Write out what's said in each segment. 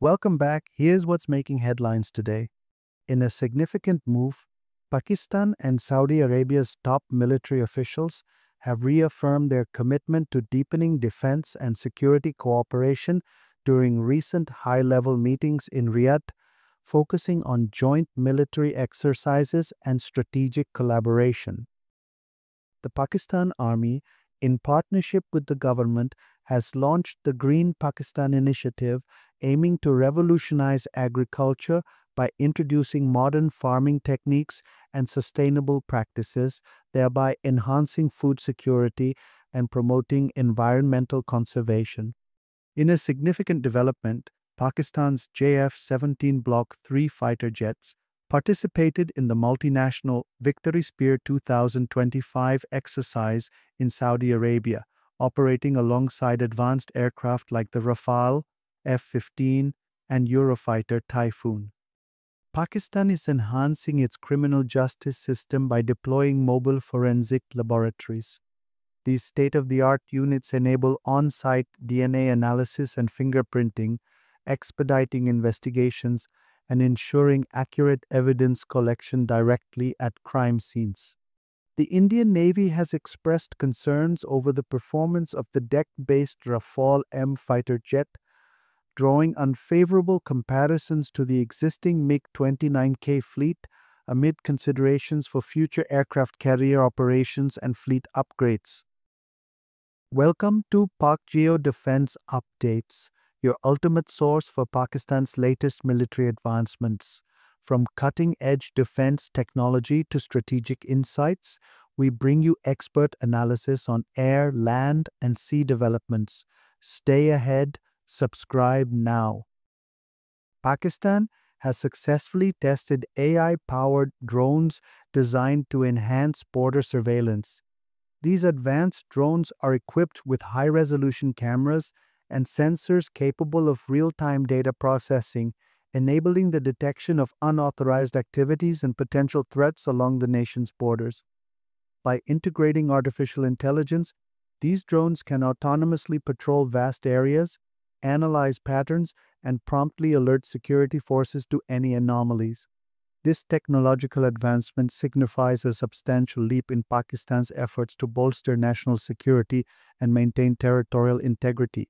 Welcome back. Here's what's making headlines today. In a significant move, Pakistan and Saudi Arabia's top military officials have reaffirmed their commitment to deepening defense and security cooperation during recent high-level meetings in Riyadh, focusing on joint military exercises and strategic collaboration. The Pakistan Army, in partnership with the government, has launched the Green Pakistan Initiative, aiming to revolutionize agriculture by introducing modern farming techniques and sustainable practices, thereby enhancing food security and promoting environmental conservation. In a significant development, Pakistan's JF-17 Block 4 fighter jets participated in the multinational Victory Spear 2025 exercise in Saudi Arabia, operating alongside advanced aircraft like the Rafale, F-15, and Eurofighter Typhoon. Pakistan is enhancing its criminal justice system by deploying mobile forensic laboratories. These state-of-the-art units enable on-site DNA analysis and fingerprinting, expediting investigations and ensuring accurate evidence collection directly at crime scenes. The Indian Navy has expressed concerns over the performance of the deck-based Rafale M fighter jet, drawing unfavorable comparisons to the existing MiG-29K fleet amid considerations for future aircraft carrier operations and fleet upgrades. Welcome to PakGeo Defense Updates, your ultimate source for Pakistan's latest military advancements. From cutting-edge defense technology to strategic insights, we bring you expert analysis on air, land, and sea developments. Stay ahead, subscribe now. Pakistan has successfully tested AI-powered drones designed to enhance border surveillance. These advanced drones are equipped with high-resolution cameras and sensors capable of real-time data processing, enabling the detection of unauthorized activities and potential threats along the nation's borders. By integrating artificial intelligence, these drones can autonomously patrol vast areas, analyze patterns, and promptly alert security forces to any anomalies. This technological advancement signifies a substantial leap in Pakistan's efforts to bolster national security and maintain territorial integrity.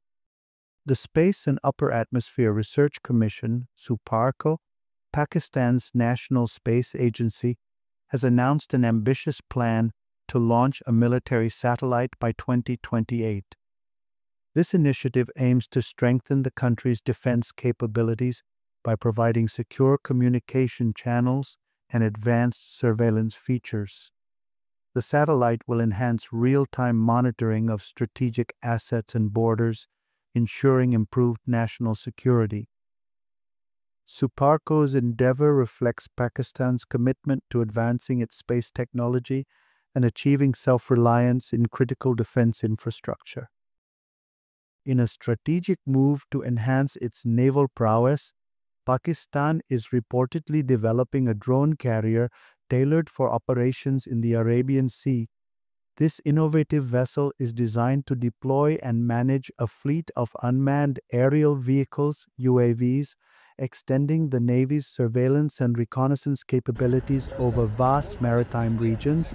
The Space and Upper Atmosphere Research Commission, SUPARCO, Pakistan's National Space Agency, has announced an ambitious plan to launch a military satellite by 2028. This initiative aims to strengthen the country's defense capabilities by providing secure communication channels and advanced surveillance features. The satellite will enhance real-time monitoring of strategic assets and borders, ensuring improved national security. SUPARCO's endeavor reflects Pakistan's commitment to advancing its space technology and achieving self-reliance in critical defense infrastructure. In a strategic move to enhance its naval prowess, Pakistan is reportedly developing a drone carrier tailored for operations in the Arabian Sea. This innovative vessel is designed to deploy and manage a fleet of unmanned aerial vehicles, UAVs, extending the Navy's surveillance and reconnaissance capabilities over vast maritime regions.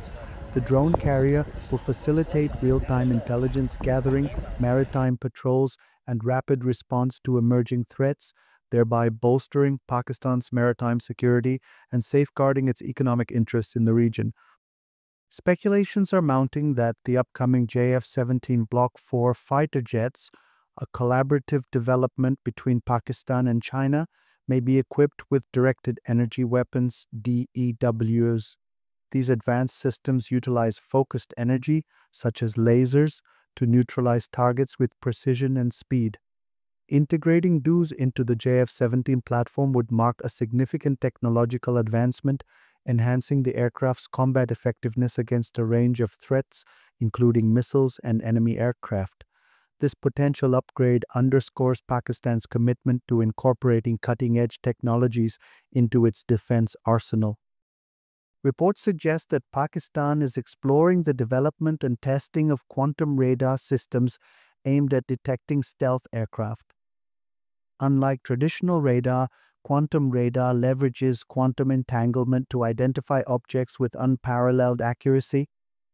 The drone carrier will facilitate real-time intelligence gathering, maritime patrols, and rapid response to emerging threats, thereby bolstering Pakistan's maritime security and safeguarding its economic interests in the region. Speculations are mounting that the upcoming JF-17 Block 4 fighter jets, a collaborative development between Pakistan and China, may be equipped with Directed-Energy Weapons, DEWs. These advanced systems utilize focused energy, such as lasers, to neutralize targets with precision and speed. Integrating DEWs into the JF-17 platform would mark a significant technological advancement, enhancing the aircraft's combat effectiveness against a range of threats, including missiles and enemy aircraft. This potential upgrade underscores Pakistan's commitment to incorporating cutting-edge technologies into its defense arsenal. Reports suggest that Pakistan is exploring the development and testing of quantum radar systems aimed at detecting stealth aircraft. Unlike traditional radar, quantum radar leverages quantum entanglement to identify objects with unparalleled accuracy,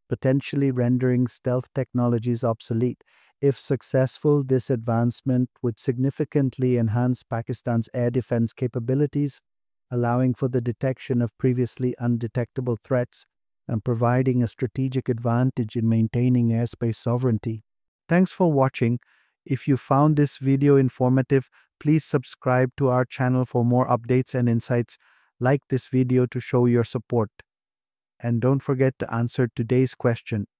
potentially rendering stealth technologies obsolete. If successful, this advancement would significantly enhance Pakistan's air defense capabilities, allowing for the detection of previously undetectable threats and providing a strategic advantage in maintaining airspace sovereignty. Thanks for watching. If you found this video informative, please subscribe to our channel for more updates and insights. Like this video to show your support. And don't forget to answer today's question.